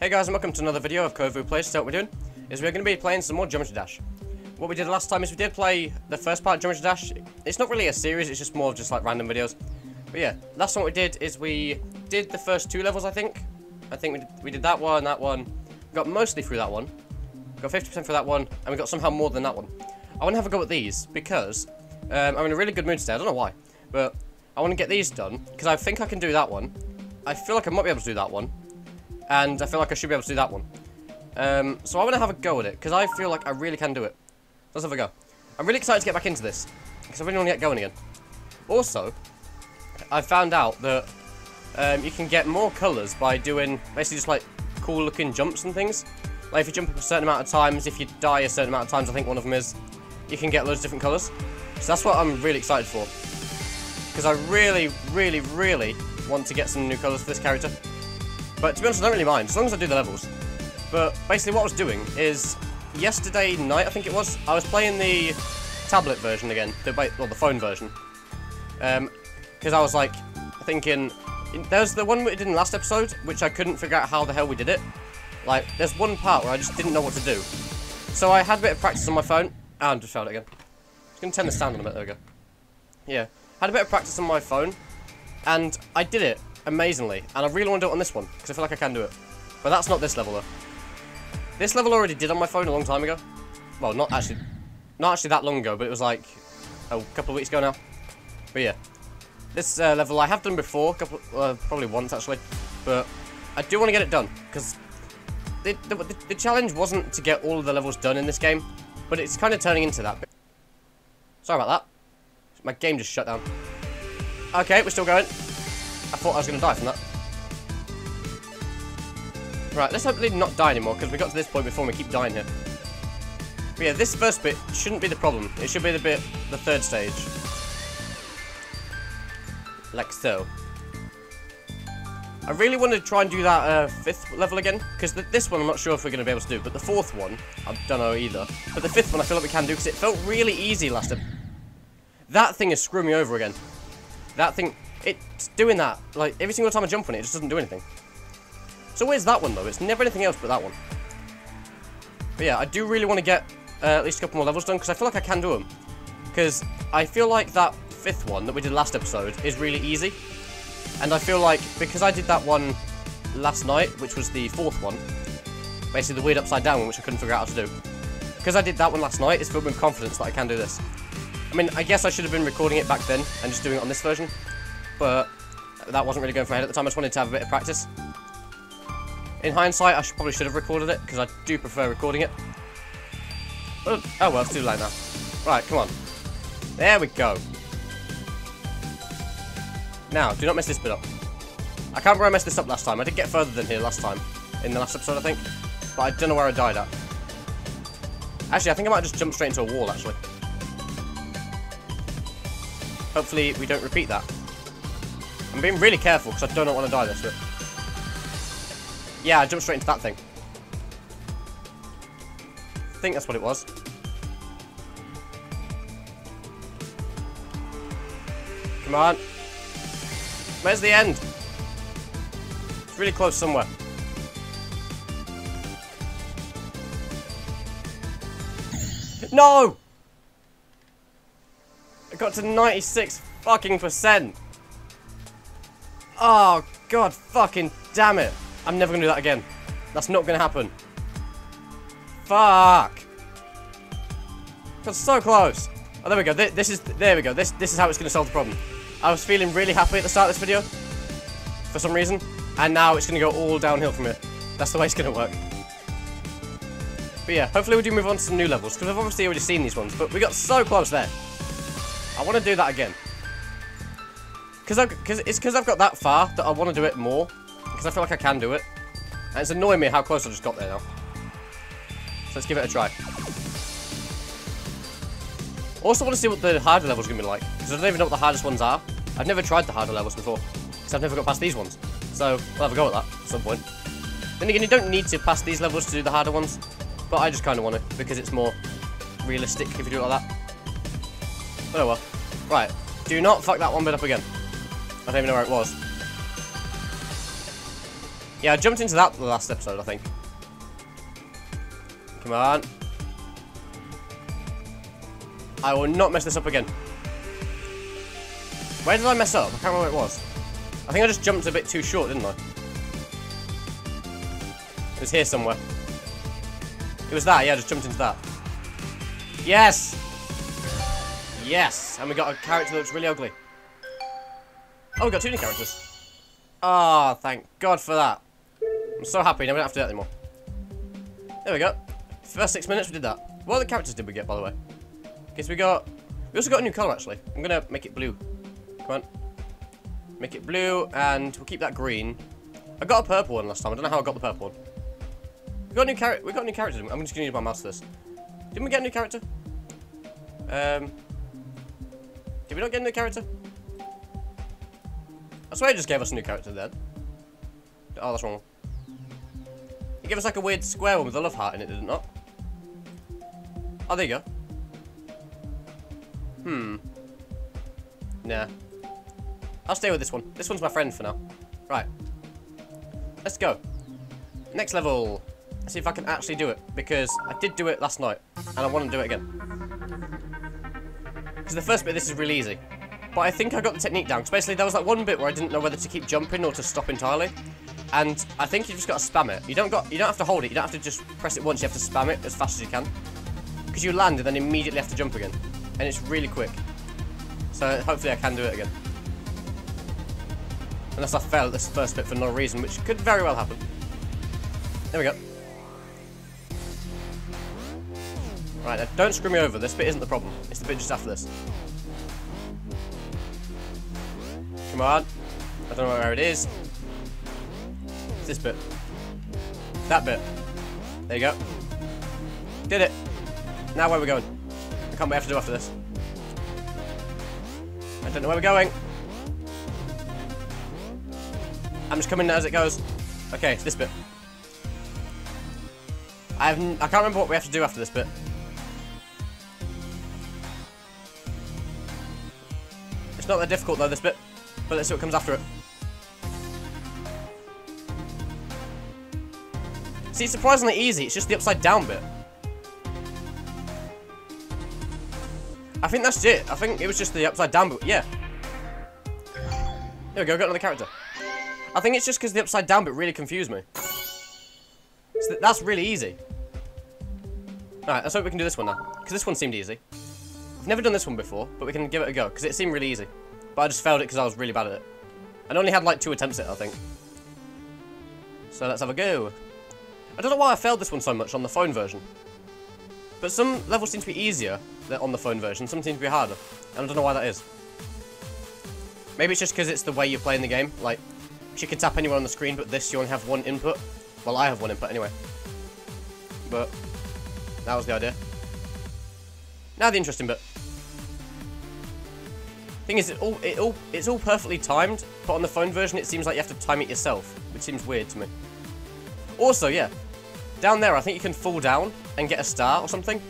Hey guys, and welcome to another video of Kovu Plays. So what we're doing is we're going to be playing some more Geometry Dash. What we did last time is we did play the first part of Geometry Dash. It's not really a series, it's just more of just like random videos. But yeah, last time what we did is we did the first two levels, I think. I think we did that one. We got mostly through that one. We got 50% through that one, and we got somehow more than that one. I want to have a go at these because I'm in a really good mood today. I don't know why, but I want to get these done because I think I can do that one. I feel like I might be able to do that one. And I feel like I should be able to do that one. So I want to have a go at it, because I feel like I really can do it. Let's have a go. I'm really excited to get back into this, because I really want to get going again. Also, I found out that you can get more colours by doing basically just like cool looking jumps and things. Like if you jump up a certain amount of times, if you die a certain amount of times, I think one of them is, you can get loads of different colours. So that's what I'm really excited for. Because I really, really, really want to get some new colours for this character. But to be honest, I don't really mind, as long as I do the levels. But basically what I was doing is, yesterday night, I think it was, I was playing the tablet version again, the phone version. Because I was like, thinking, there's the one we did in the last episode, which I couldn't figure out how the hell we did it. Like, there's one part where I just didn't know what to do. So I had a bit of practice on my phone, and just found it again. I was going to turn the sound on a bit, there we go. Yeah, had a bit of practice on my phone, and I did it. Amazingly, and I really want to do it on this one because I feel like I can do it, but that's not this level though. This level I already did on my phone a long time ago. Well, not actually that long ago, but it was like a couple of weeks ago now. But yeah, this level I have done before, probably once actually, but I do want to get it done because the challenge wasn't to get all of the levels done in this game, but it's kind of turning into that. Sorry about that. My game just shut down. Okay, we're still going. I thought I was going to die from that. Right, let's hopefully not die anymore, because we got to this point before and we keep dying here. But yeah, this first bit shouldn't be the problem. It should be the third stage. Like so. I really want to try and do that fifth level again, because this one I'm not sure if we're going to be able to do, but the fourth one, I don't know either. But the fifth one I feel like we can do, because it felt really easy last time. That thing is screwing me over again. That thing... It's doing that, like, every single time I jump on it, it just doesn't do anything. So where's that one, though? It's never anything else but that one. But yeah, I do really want to get at least a couple more levels done, because I feel like I can do them. Because I feel like that fifth one that we did last episode is really easy. And I feel like, because I did that one last night, which was the fourth one, basically the weird upside down one, which I couldn't figure out how to do. Because I did that one last night, it's filled me with confidence that I can do this. I mean, I guess I should have been recording it back then, and just doing it on this version. But that wasn't really going for my head at the time. I just wanted to have a bit of practice. In hindsight, I probably should have recorded it, because I do prefer recording it. But, oh well, it's too late now. Right, come on. There we go. Now, do not mess this bit up. I can't remember I messed this up last time. I did get further than here last time, in the last episode, I think. But I don't know where I died at. Actually, I think I might just jump straight into a wall, actually. Hopefully, we don't repeat that. I'm being really careful because I do not want to die this bit. Yeah, I jumped straight into that thing. I think that's what it was. Come on. Where's the end? It's really close somewhere. No! I got to 96 fucking %. Oh, God fucking damn it. I'm never going to do that again. That's not going to happen. Fuck. That's so close. Oh, there we go. There we go. This is how it's going to solve the problem. I was feeling really happy at the start of this video. For some reason. And now it's going to go all downhill from here. That's the way it's going to work. But yeah, hopefully we do move on to some new levels. Because I've obviously already seen these ones. But we got so close there. I want to do that again. It's because I've got that far that I want to do it more. Because I feel like I can do it. And it's annoying me how close I just got there now. So let's give it a try. Also want to see what the harder levels are going to be like. Because I don't even know what the hardest ones are. I've never tried the harder levels before. Because I've never got past these ones. So we'll have a go at that at some point. Then again, you don't need to pass these levels to do the harder ones. But I just kind of want to. Because it's more realistic if you do it like that. Oh well. Right. Do not fuck that one bit up again. I don't even know where it was. Yeah, I jumped into that the last episode, I think. Come on. I will not mess this up again. Where did I mess up? I can't remember what it was. I think I just jumped a bit too short, didn't I? It was here somewhere. It was that, yeah, I just jumped into that. Yes! Yes! And we got a character that looks really ugly. Oh, we got two new characters. Ah, oh, thank God for that. I'm so happy, now we don't have to do that anymore. There we go. First 6 minutes we did that. What other characters did we get, by the way? Because we got... We also got a new colour, actually. I'm going to make it blue. Come on. Make it blue, and we'll keep that green. I got a purple one last time. I don't know how I got the purple one. We got a new character. I'm just going to use my mouse for this. Didn't we get a new character? Did we not get a new character? I swear it just gave us a new character then. Oh, that's wrong. It gave us like a weird square one with a love heart in it, did it not? Oh, there you go. Hmm. Nah. I'll stay with this one. This one's my friend for now. Right. Let's go. Next level. Let's see if I can actually do it, because I did do it last night, and I want to do it again. Because the first bit of this is really easy. But I think I got the technique down, because basically there was that one bit where I didn't know whether to keep jumping or to stop entirely. And I think you've just got to spam it. You don't have to hold it, you don't have to just press it once, you have to spam it as fast as you can. Because you land and then immediately have to jump again. And it's really quick. So hopefully I can do it again. Unless I fail at this first bit for no reason, which could very well happen. There we go. Right, now don't screw me over. This bit isn't the problem. It's the bit just after this. Come on. I don't know where it is. It's this bit. That bit. There you go. Did it. Now where are we going? I can't wait to do after this. I don't know where we're going. I'm just coming as it goes. Okay, it's this bit. I can't remember what we have to do after this bit. It's not that difficult though, this bit. But let's see what comes after it. See, it's surprisingly easy. It's just the upside down bit. I think that's it. I think it was just the upside down bit. Yeah. There we go. Got another character. I think it's just because the upside down bit really confused me. So that's really easy. Alright, let's hope we can do this one now. Because this one seemed easy. I've never done this one before, but we can give it a go. Because it seemed really easy. But I just failed it because I was really bad at it. And only had like 2 attempts at it, I think. So let's have a go. I don't know why I failed this one so much on the phone version. But some levels seem to be easier on the phone version. Some seem to be harder. And I don't know why that is. Maybe it's just because it's the way you're playing the game. Like, you can tap anywhere on the screen, but this you only have one input. Well, I have one input anyway. But that was the idea. Now the interesting bit. Thing is, it's all perfectly timed, but on the phone version, it seems like you have to time it yourself, which seems weird to me. Also, yeah, down there, I think you can fall down and get a star or something.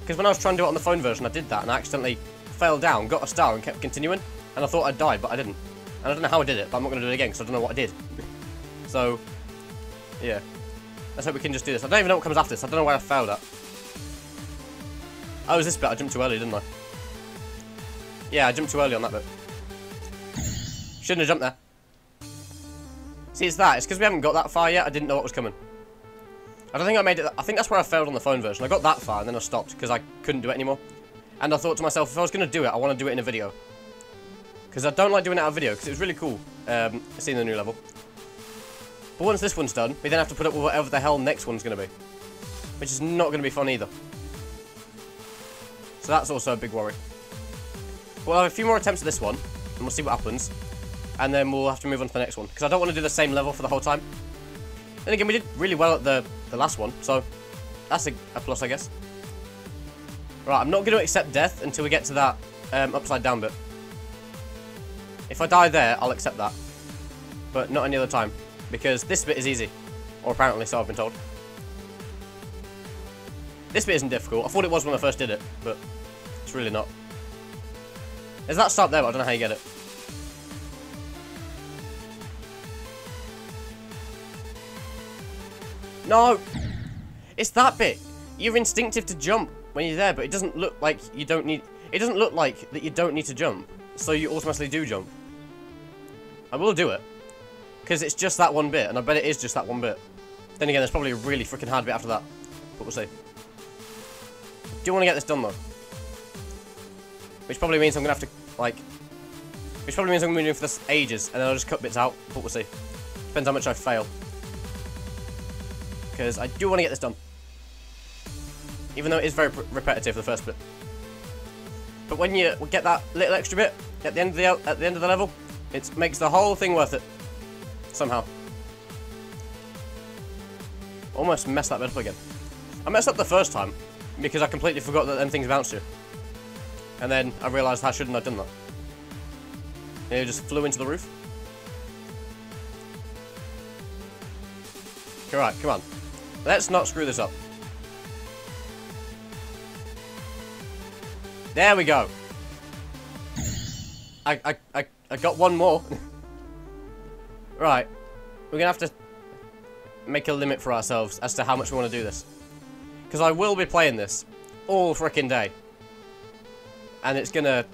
Because when I was trying to do it on the phone version, I did that, and I accidentally fell down, got a star, and kept continuing. And I thought I'd died, but I didn't. And I don't know how I did it, but I'm not going to do it again, because I don't know what I did. So, yeah. Let's hope we can just do this. I don't even know what comes after this. I don't know where I failed at. Oh, it was this bit. I jumped too early, didn't I? Yeah, I jumped too early on that bit. Shouldn't have jumped there. See, it's that. It's because we haven't got that far yet. I didn't know what was coming. I don't think I made it. I think that's where I failed on the phone version. I got that far, and then I stopped, because I couldn't do it anymore. And I thought to myself, if I was going to do it, I want to do it in a video. Because I don't like doing it out of video, because it was really cool seeing the new level. But once this one's done, we then have to put up with whatever the hell next one's going to be. Which is not going to be fun either. So that's also a big worry. We'll have a few more attempts at this one, and we'll see what happens. And then we'll have to move on to the next one, because I don't want to do the same level for the whole time. Then again, we did really well at the last one, so that's a plus, I guess. Right, I'm not going to accept death until we get to that upside down bit. If I die there, I'll accept that. But not any other time. Because this bit is easy. Or apparently, so I've been told. This bit isn't difficult. I thought it was when I first did it, but it's really not. There's that start there, but I don't know how you get it. No! It's that bit! You're instinctive to jump when you're there, but it doesn't look like you don't need... It doesn't look like that you don't need to jump, so you automatically do jump. I will do it. Because it's just that one bit, and I bet it is just that one bit. Then again, there's probably a really freaking hard bit after that. But we'll see. Do want to get this done, though. Which probably means I'm going to have to, like... Which probably means I'm going to be doing for this ages, and then I'll just cut bits out, but we'll see. Depends how much I fail. Because I do want to get this done. Even though it is very repetitive, the first bit. But when you get that little extra bit at the end of the level, it makes the whole thing worth it. Somehow. Almost messed that bit up again. I messed up the first time, because I completely forgot that them things bounced you. And then I realised I shouldn't have done that. And it just flew into the roof. Alright, come on. Let's not screw this up. There we go. I got one more. Right. We're going to have to make a limit for ourselves as to how much we want to do this. Because I will be playing this all frickin' day. And it's going to,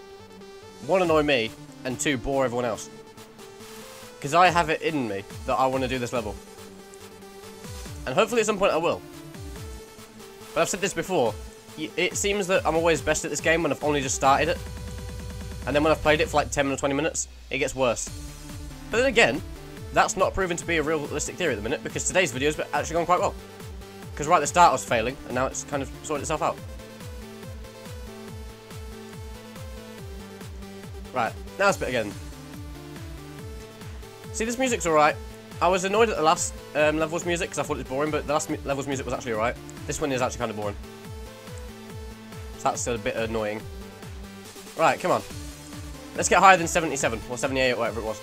one, annoy me, and two, bore everyone else. Because I have it in me that I want to do this level. And hopefully at some point I will. But I've said this before. It seems that I'm always best at this game when I've only just started it. And then when I've played it for like 10 or 20 minutes, it gets worse. But then again, that's not proven to be a realistic theory at the minute, because today's video's actually gone quite well. Because right at the start I was failing, and now it's kind of sorted itself out. Right, now it's a bit again. See, this music's alright. I was annoyed at the last level's music, because I thought it was boring, but the last level's music was actually alright. This one is actually kind of boring. That's a bit annoying. Right, come on. Let's get higher than 77, or 78, or whatever it was.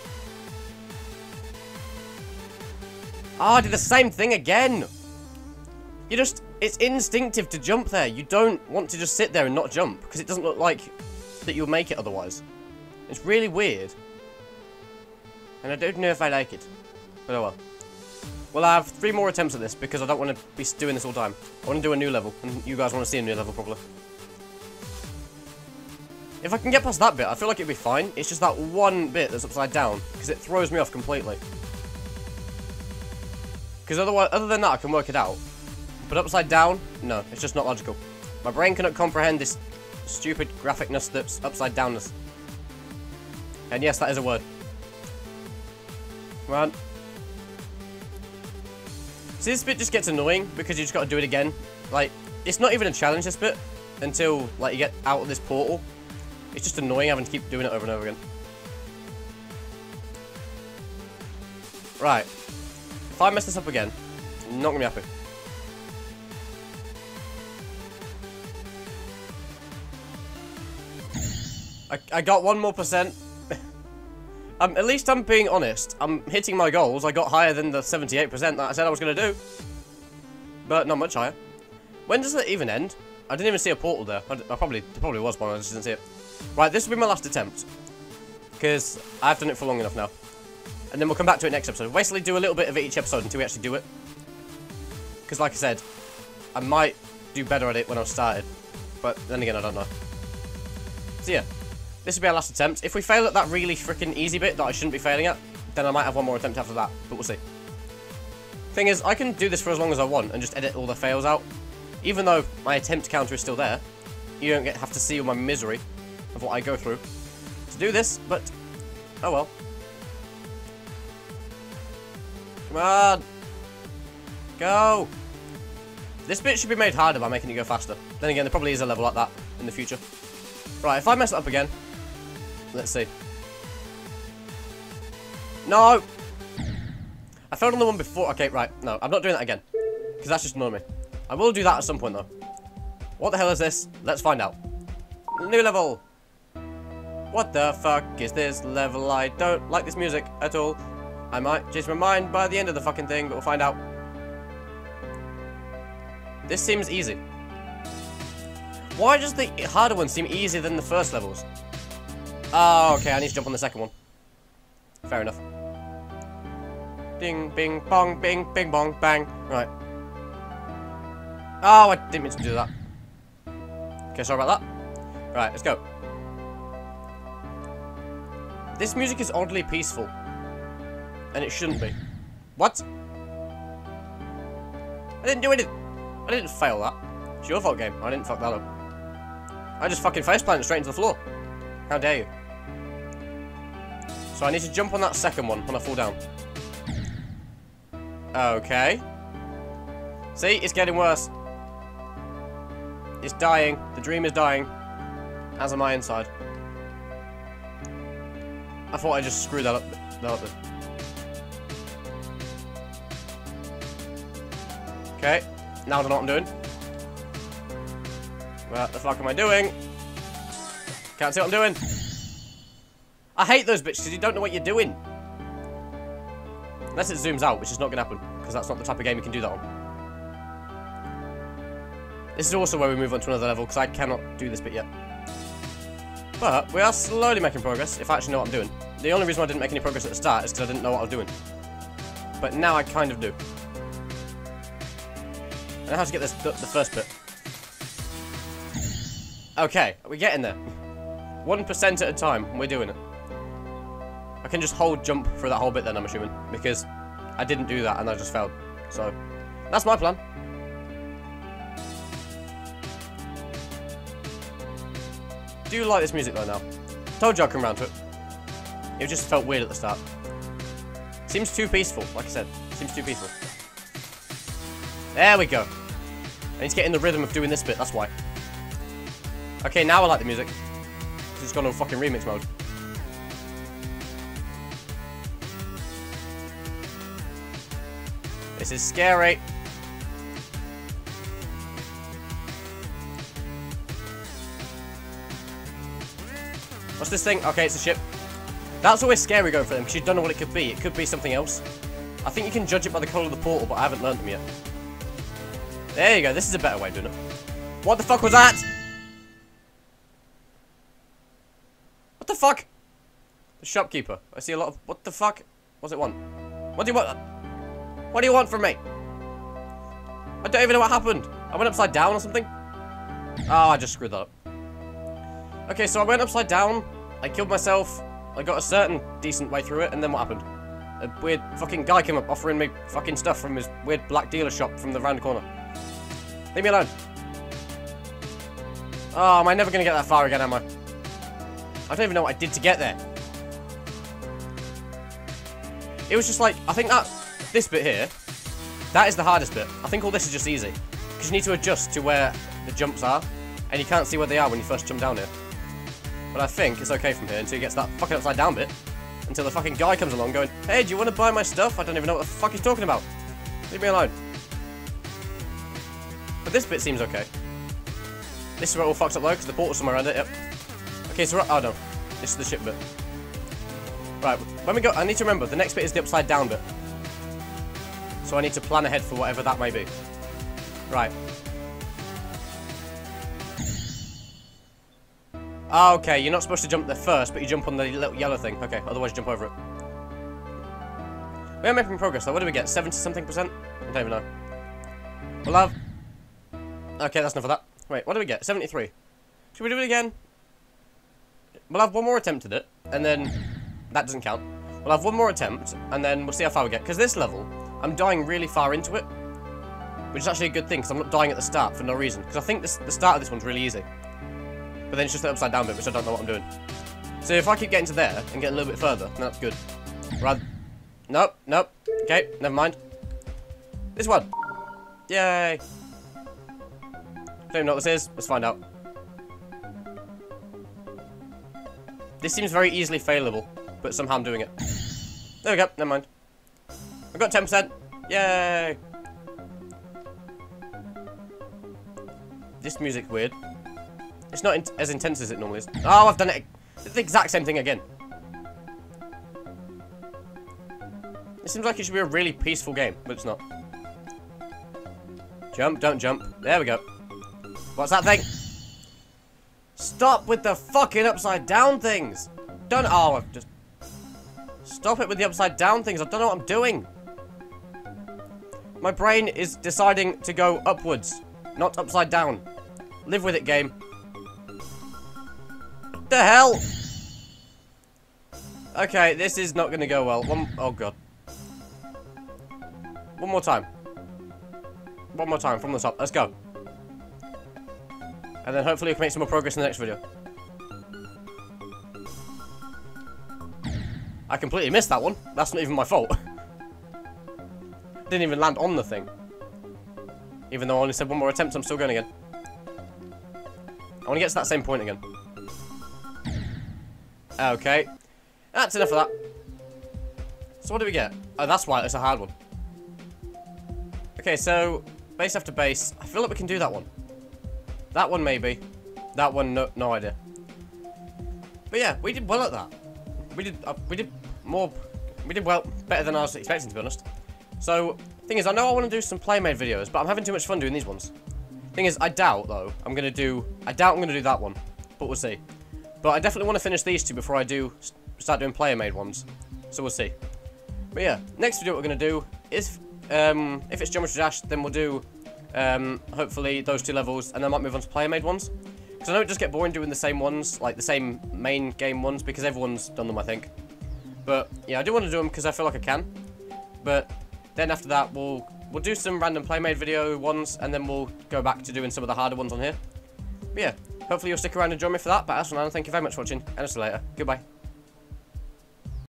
Ah, I did the same thing again! You just... It's instinctive to jump there. You don't want to just sit there and not jump, because it doesn't look like that you'll make it otherwise. It's really weird. And I don't know if I like it. But oh well. Well, I have 3 more attempts at this, because I don't want to be doing this all the time. I want to do a new level, and you guys want to see a new level, probably. If I can get past that bit, I feel like it'd be fine. It's just that one bit that's upside down, because it throws me off completely. Because otherwise, other than that, I can work it out. But upside down, no, it's just not logical. My brain cannot comprehend this stupid graphicness that's upside downness. And yes, that is a word. Come on. See, this bit just gets annoying, because you just got to do it again. Like, it's not even a challenge, this bit, until, like, you get out of this portal. It's just annoying having to keep doing it over and over again. Right. If I mess this up again, I'm not going to be happy. I got 1% more. At least I'm being honest. I'm hitting my goals. I got higher than the 78% that I said I was going to do. But not much higher. When does that even end? I didn't even see a portal there. There probably was one, I just didn't see it. Right, this will be my last attempt. Because I've done it for long enough now. And then we'll come back to it next episode. We'll basically do a little bit of each episode until we actually do it. Because like I said, I might do better at it when I've started. But then again, I don't know. So yeah. This will be our last attempt. If we fail at that really freaking easy bit that I shouldn't be failing at, then I might have one more attempt after that, but we'll see. Thing is, I can do this for as long as I want and just edit all the fails out. Even though my attempt counter is still there, you don't have to see all my misery of what I go through to do this, but oh well. Come on. Go. This bit should be made harder by making it go faster. Then again, there probably is a level like that in the future. Right, if I mess it up again, let's see. No! I failed on the one before. Okay, right. No, I'm not doing that again. Because that's just annoying me. I will do that at some point, though. What the hell is this? Let's find out. New level. What the fuck is this level? I don't like this music at all. I might change my mind by the end of the fucking thing, but we'll find out. This seems easy. Why does the harder ones seem easier than the first levels? Oh, okay, I need to jump on the second one. Fair enough. Ding, bing, bong, bing, bing, bong, bang. Right. Oh, I didn't mean to do that. Okay, sorry about that. Right, let's go. This music is oddly peaceful. And it shouldn't be. What? I didn't do anything. I didn't fail that. It's your fault, game. I didn't fuck that up. I just fucking face planted straight into the floor. How dare you? So I need to jump on that second one when I fall down. Okay. See, it's getting worse. It's dying. The dream is dying. As am I inside. I thought I just screwed that up. Okay. Now I don't know what I'm doing. What the fuck am I doing? Can't see what I'm doing. I hate those bitches because you don't know what you're doing. Unless it zooms out, which is not going to happen. Because that's not the type of game you can do that on. This is also where we move on to another level because I cannot do this bit yet. But we are slowly making progress if I actually know what I'm doing. The only reason I didn't make any progress at the start is because I didn't know what I was doing. But now I kind of do. I know how to get this the first bit. Okay, we're getting there. 1% at a time, we're doing it. I can just hold jump for that whole bit then, I'm assuming. Because I didn't do that and I just failed. So, that's my plan. Do you like this music though now? Told you I'd come round to it. It just felt weird at the start. Seems too peaceful, like I said. Seems too peaceful. There we go. I need to get in the rhythm of doing this bit, that's why. Okay, now I like the music. It's gone on fucking remix mode. This is scary. What's this thing? Okay, it's a ship. That's always scary going for them, because you don't know what it could be. It could be something else. I think you can judge it by the colour of the portal, but I haven't learned them yet. There you go, this is a better way of doing it. What the fuck was that? What the fuck? The shopkeeper. I see a lot of... What the fuck? What's it want? What do you want? What do you want from me? I don't even know what happened. I went upside down or something? Oh, I just screwed that up. Okay, so I went upside down. I killed myself. I got a certain decent way through it, and then what happened? A weird fucking guy came up offering me fucking stuff from his weird black dealer shop from the round corner. Leave me alone. Oh, am I never going to get that far again, am I? I don't even know what I did to get there. It was just like, I think that, this bit here, that is the hardest bit. I think all this is just easy. Because you need to adjust to where the jumps are. And you can't see where they are when you first jump down here. But I think it's okay from here until you get to that fucking upside down bit. Until the fucking guy comes along going, hey, do you want to buy my stuff? I don't even know what the fuck he's talking about. Leave me alone. But this bit seems okay. This is where it all fucks up though, because the portal's somewhere around it, yep. Okay, so oh no, this is the ship bit. Right, when we go, I need to remember, the next bit is the upside down bit. So I need to plan ahead for whatever that may be. Right. Okay, you're not supposed to jump there first, but you jump on the little yellow thing. Okay, otherwise you jump over it. We are making progress though, what do we get? 70-something%? I don't even know. We'll have... Okay, that's enough of that. Wait, what do we get? 73. Should we do it again? We'll have one more attempt at it, and then... That doesn't count. We'll have one more attempt, and then we'll see how far we get. Because this level, I'm dying really far into it. Which is actually a good thing, because I'm not dying at the start for no reason. Because I think the start of this one's really easy. But then it's just the upside down bit, which I don't know what I'm doing. So if I keep getting to there, and get a little bit further, then that's good. Rather... Nope, nope. Okay, never mind. This one. Yay. Don't even know what this is. Let's find out. This seems very easily failable, but somehow I'm doing it. There we go, never mind. I've got 10%. Yay! This music's weird. It's not as intense as it normally is. Oh, I've done it. It's the exact same thing again. It seems like it should be a really peaceful game, but it's not. Jump, don't jump. There we go. What's that thing? Stop with the fucking upside down things! Don't- oh, I've just- Stop it with the upside down things, I don't know what I'm doing! My brain is deciding to go upwards. Not upside down. Live with it, game. The hell? Okay, this is not gonna go well. Oh god. One more time. One more time from the top. Let's go. And then hopefully we can make some more progress in the next video. I completely missed that one. That's not even my fault. Didn't even land on the thing. Even though I only said one more attempt, I'm still going again. I want to get to that same point again. Okay. That's enough of that. So what do we get? Oh, that's why it's a hard one. Okay, so base after base. I feel like we can do that one. That one maybe. That one, no idea. But yeah, we did well at that. We did well, better than I was expecting, to be honest. So, thing is, I know I want to do some playmade videos, but I'm having too much fun doing these ones. Thing is, I doubt, though, I doubt I'm going to do that one, but we'll see. But I definitely want to finish these two before I do start doing playmade ones, so we'll see. But yeah, next video what we're going to do is, if it's Geometry Dash, then we'll do, hopefully, those two levels, and then I might move on to playmade ones. Because I know it does get boring doing the same ones, like the same main game ones, because everyone's done them, I think. But, yeah, I do want to do them because I feel like I can. But then after that, we'll do some random playmade video ones, and then we'll go back to doing some of the harder ones on here. But, yeah, hopefully you'll stick around and join me for that. But as for now, thank you very much for watching, and I'll see you later. Goodbye.